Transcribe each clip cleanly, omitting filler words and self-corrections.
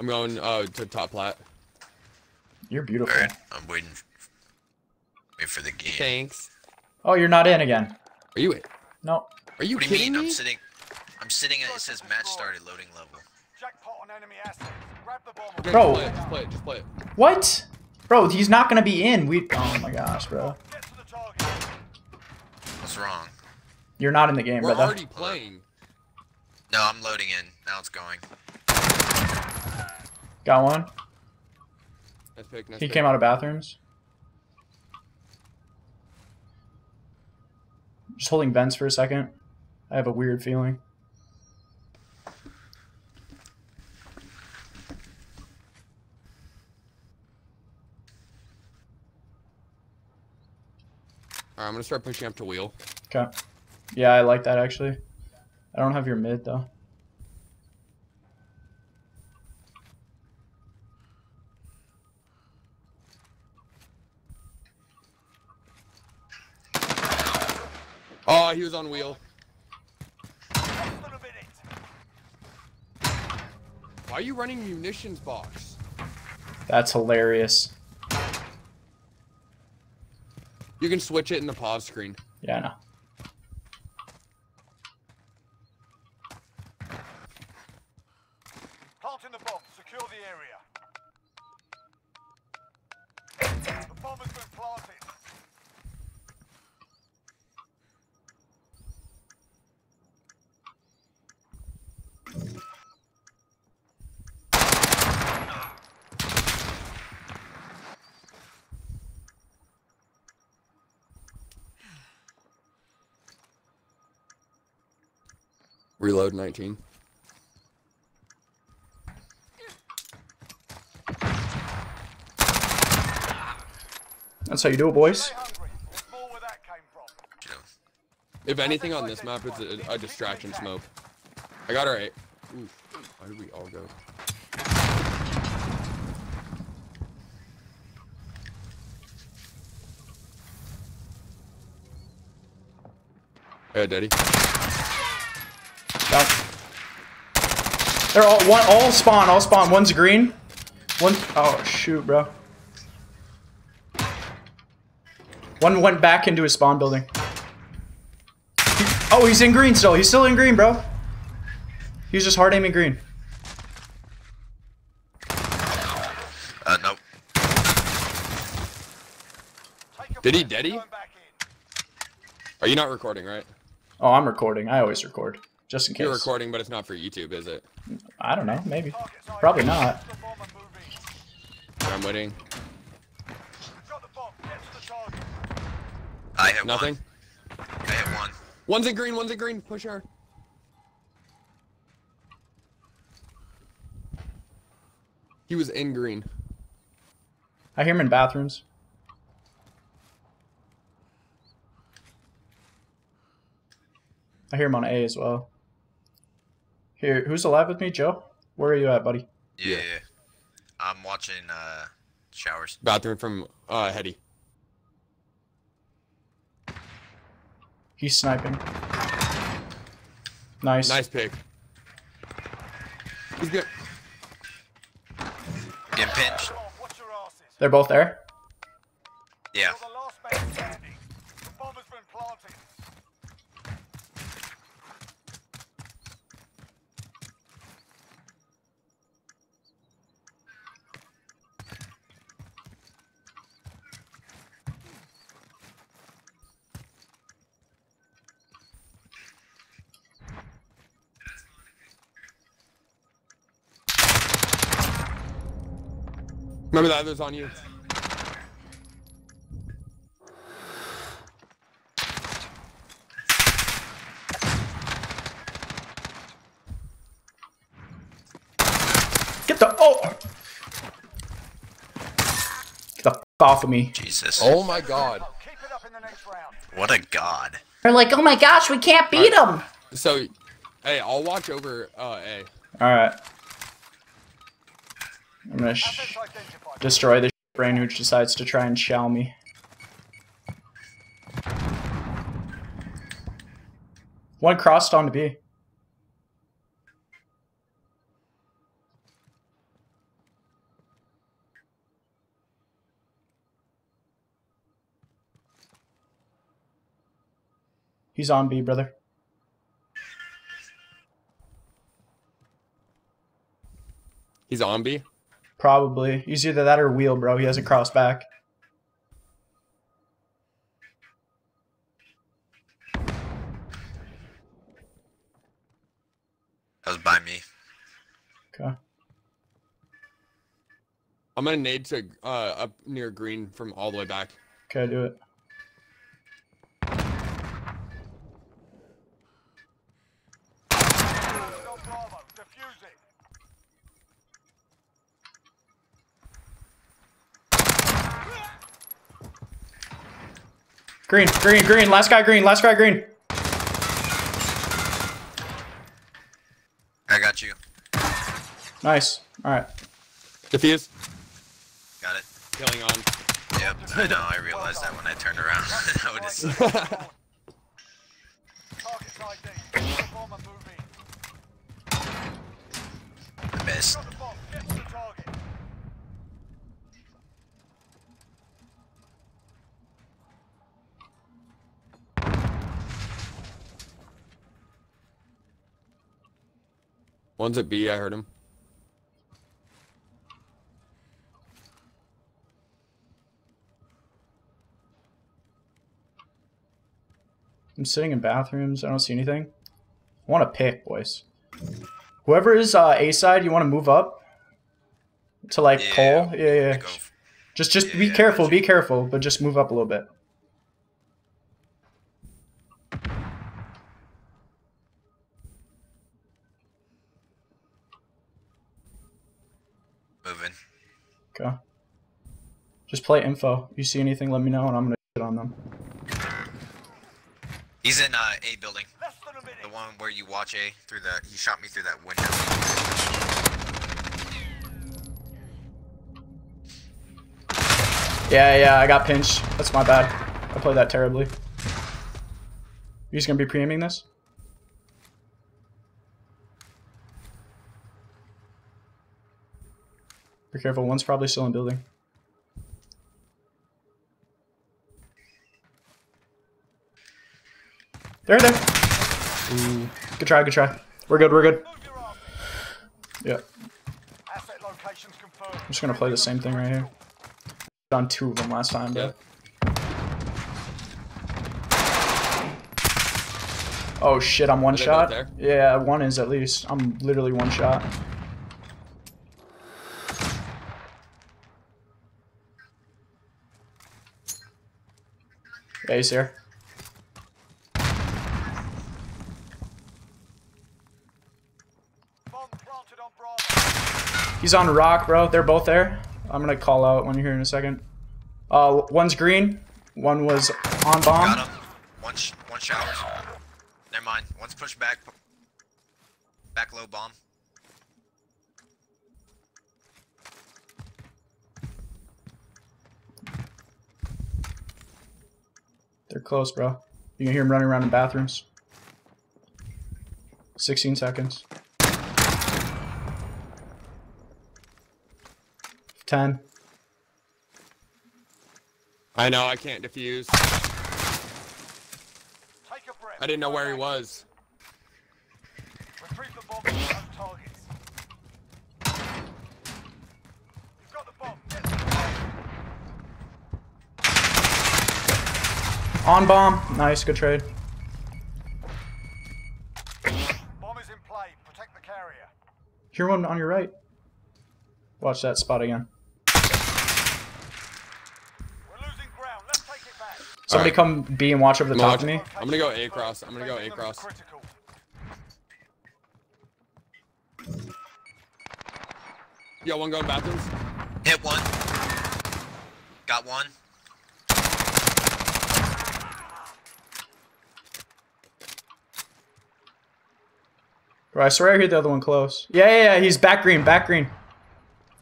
I'm going to top plat. You're beautiful. All right, I'm waiting. Wait for the game. Thanks. Oh, you're not in again. Are you in? No. Are you kidding me? I'm sitting. It says match started. Loading level. Bro, just play it. What? Bro, he's not gonna be in. Oh my gosh, bro. What's wrong? You're not in the game, brother. We're already playing. No, I'm loading in. Now it's going. Got one. Nice pick, nice pick. Came out of bathrooms. Just holding vents for a second. I have a weird feeling. Alright, I'm gonna start pushing up to wheel. Okay. Yeah, I like that actually. I don't have your mid though. Oh, he was on wheel. Why are you running munitions box? That's hilarious. You can switch it in the pause screen. Yeah, I know. Planting the bomb. Secure the area. The bomb has been planted. Reload 19. That's how you do it, boys. If anything on this map, it's a distraction smoke. I got her 8. Oof. Why did we all go? Hey, Daddy. They're all one, all spawn, one's green. One, oh shoot, bro. One went back into his spawn building. Oh, he's in green still. He's still in green, bro. He's just hard aiming green. Nope. Did he dead? Are you not recording, right? Oh, I'm recording. I always record. Just in case. You're recording, but it's not for YouTube, is it? I don't know. Maybe. Probably not. I'm waiting. I have nothing. One. I have one. One's in green. One's in green. Push hard. He was in green. I hear him in bathrooms. I hear him on A as well. Here, who's alive with me, Joe? Where are you at, buddy? Yeah, yeah. I'm watching showers. Bathroom from Hetty. He's sniping. Nice. Nice pick. He's good. Getting pinched. They're both there? Yeah. Remember that other's on you. Get the get the f off of me. Jesus. Oh my god. What a god. They're like, oh my gosh, we can't beat them. So, hey, I'll watch over A. Alright. I'm gonna destroy the brain who decides to try and shell me. One crossed on to B. He's on B, brother. He's on B? Probably. He's either that or wheel, bro. He hasn't crossed back. That was by me. Okay. I'm gonna nade to up near green from all the way back. Okay, do it. Green, green, green. Last guy green. Last guy green. I got you. Nice. All right. Defuse. Got it. Killing on. Yep. I know. I realized that when I turned around. I would just... I missed. One's at B, I heard him. I'm sitting in bathrooms, I don't see anything. I want to pick, boys. Whoever is A side, you want to move up? To like yeah, Cole? Yeah, yeah. Just yeah, be careful, but just move up a little bit. Okay. Just play info. If you see anything, let me know, and I'm gonna shit on them. He's in A building. The one where you watch A through the. He shot me through that window. Yeah, yeah. I got pinched. That's my bad. I played that terribly. You just gonna be pre-aiming this? Be careful, one's probably still in building. They're there. Ooh. Good try, good try. We're good, we're good. Yeah. I'm just gonna play the same thing right here. Done two of them last time, but... Oh shit, I'm one shot? Yeah, one is at least. I'm literally one shot. Yeah, he's here. He's on rock, bro. They're both there. I'm gonna call out when you're here in a second. One's green. One was on bomb. Got him. One shower. Never mind. One's pushed back. Back low bomb. They're close, bro. You can hear them running around in bathrooms. 16 seconds. 10. I know, I can't defuse. I didn't know where he was. Retrieve the bomb from those targets. You've got the bomb. Get the bomb. On bomb. Nice, good trade. Bomb is in play. Protect the carrier. Hear one on your right. Watch that spot again. We're losing ground. Let's take it back. Somebody right. Come B and watch over the top of me. I'm gonna go A cross. I'm gonna go A cross. Yo, one going bathrooms. Hit one. Got one. Bro, I swear I hit the other one close. Yeah, yeah, yeah, he's back green, back green.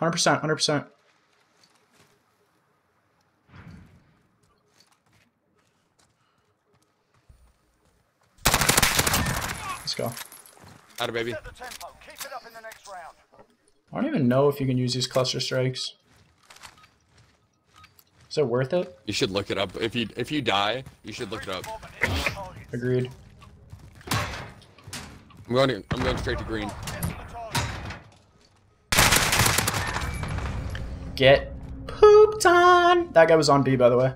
100%, 100%. Let's go. Outta, baby. I don't even know if you can use these cluster strikes. Is it worth it? You should look it up. If you die, you should look it up. Agreed. I'm going straight to green. Get pooped on! That guy was on B, by the way.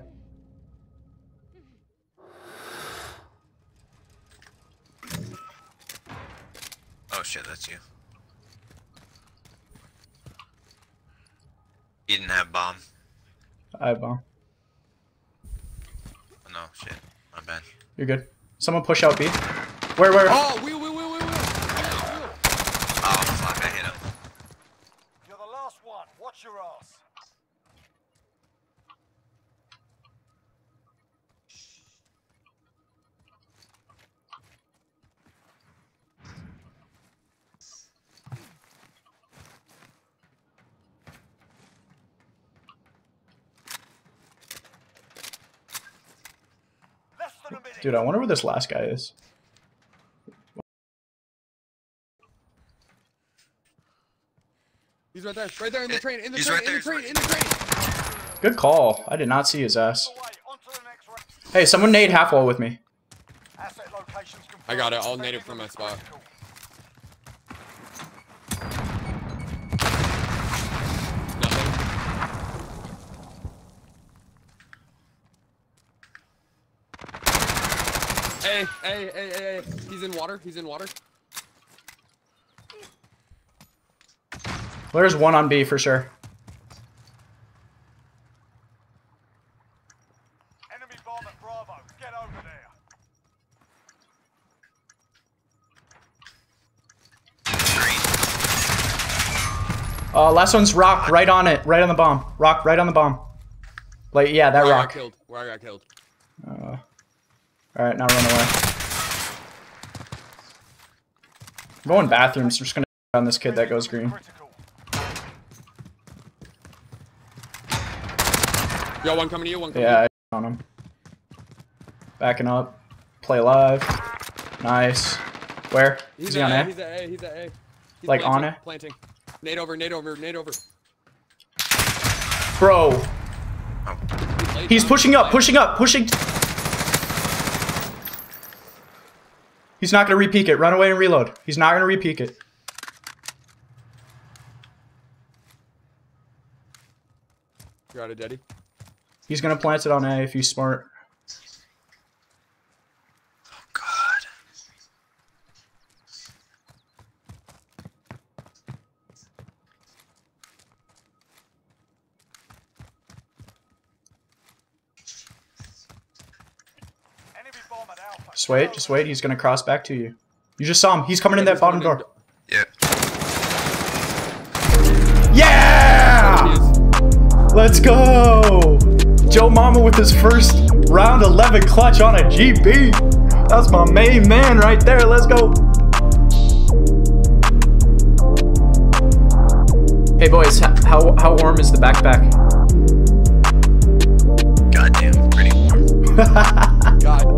Oh shit, that's you. He didn't have bomb. I have bomb. No, shit. My bad. You're good. Someone push out B. Where? Oh, wheel. Oh, fuck, I hit him. You're the last one. Watch your ass. Dude, I wonder where this last guy is. He's right there in the train. Good call. I did not see his ass. Hey, someone nade half wall with me. I got it. I'll nade it from my spot. Hey, he's in water. There's one on B for sure. Enemy bomb at Bravo, get over there. Last one's rock, right on it, right on the bomb. Rock, right on the bomb. Like, yeah, that rock. Where I got killed. Alright, now run away. I'm going bathrooms, I'm just gonna on this kid that goes green. Yo, one coming to you, one coming to you. Yeah, I on him. Backing up. Play live. Nice. Where? Is he on A? He's at A. He's like planting, on A? Planting. Nade over. Bro. He's pushing up. He's not going to re-peek it. Run away and reload. He's not going to re-peek it. You're out of daddy. He's going to plant it on A if he's smart. Oh, God. Just wait. He's gonna cross back to you. You just saw him. He's coming in that bottom door. Yeah. Yeah! Let's go! Joe Mama with his first round 11 clutch on a GB. That's my main man right there. Let's go. Hey boys, how warm is the backpack? Goddamn, pretty warm. God.